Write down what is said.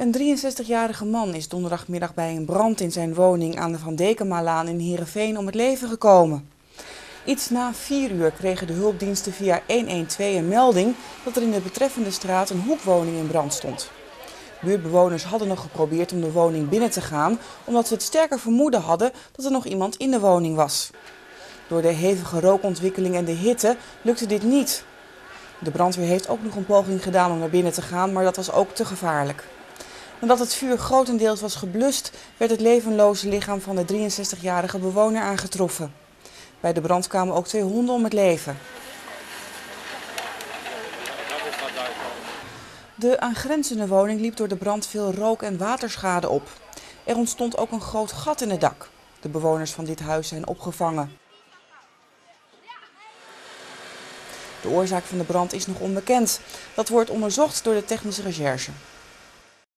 Een 63-jarige man is donderdagmiddag bij een brand in zijn woning aan de Van Dekemalaan in Heerenveen om het leven gekomen. Iets na 4 uur kregen de hulpdiensten via 112 een melding dat er in de betreffende straat een hoekwoning in brand stond. Buurtbewoners hadden nog geprobeerd om de woning binnen te gaan, omdat ze het sterke vermoeden hadden dat er nog iemand in de woning was. Door de hevige rookontwikkeling en de hitte lukte dit niet. De brandweer heeft ook nog een poging gedaan om naar binnen te gaan, maar dat was ook te gevaarlijk. Nadat het vuur grotendeels was geblust, werd het levenloze lichaam van de 63-jarige bewoner aangetroffen. Bij de brand kwamen ook 2 honden om het leven. De aangrenzende woning liep door de brand veel rook- en waterschade op. Er ontstond ook een groot gat in het dak. De bewoners van dit huis zijn opgevangen. De oorzaak van de brand is nog onbekend. Dat wordt onderzocht door de technische recherche.